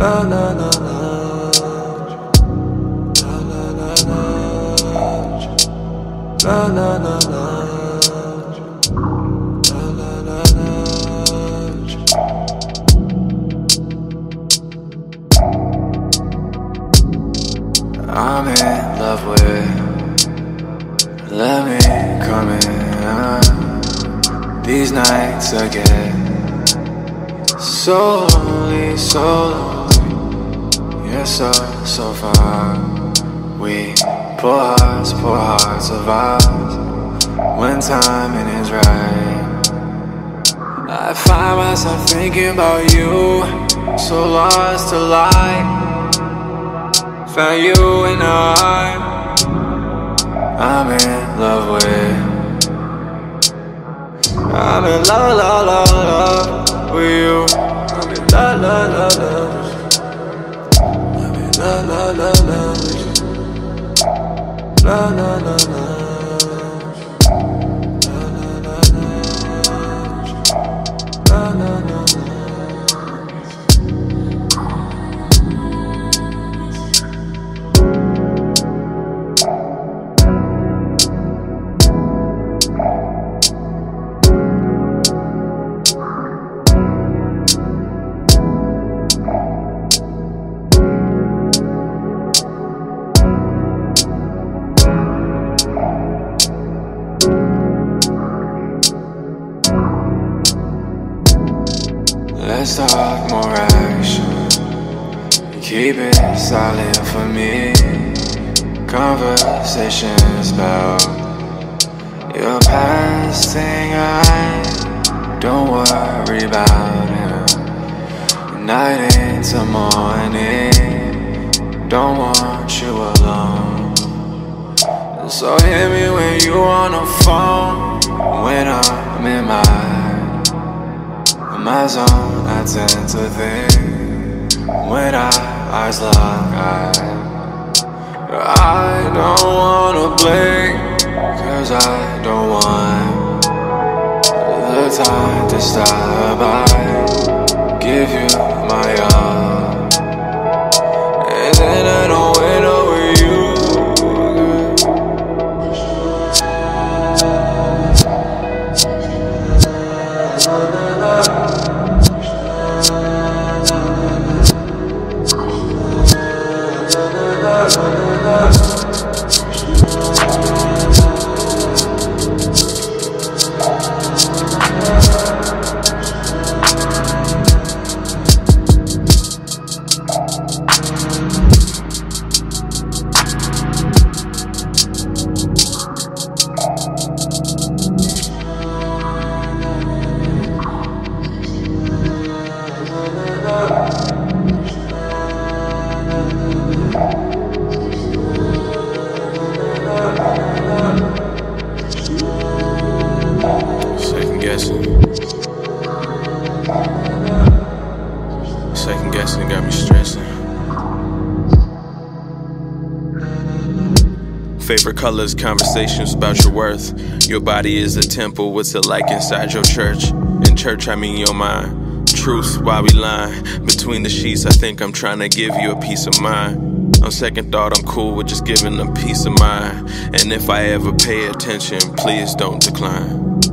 La la la la, la la la la. I'm in love with, let me come in. These nights I get so lonely, so lonely. You're so, so far. We pour hearts of ours. When timing is right, I find myself thinking about you, so lost to light. Found you and I'm in love with. I'm in love, love, love, love with you. I'm in love, love, love, love. I'm in love, love, love, love with you. Love, love, love, love. Love, love, love, love. Let's talk more action. Keep it silent for me. Conversations about your past thing I don't worry about it. Night into morning, don't want you alone. So hear me when you're on the phone. When I'm in my zone, I tend to think when our eyes lock eyes. I don't wanna blink, cause I don't want the time to stop by. Give you my all, and then I don't win over you. Second guessing got me stressing. Favorite colors, conversations about your worth. Your body is a temple, what's it like inside your church? In church I mean your mind. Truth, why we lying? Between the sheets I think I'm trying to give you a peace of mind. On second thought I'm cool with just giving a peace of mind. And if I ever pay attention, please don't decline.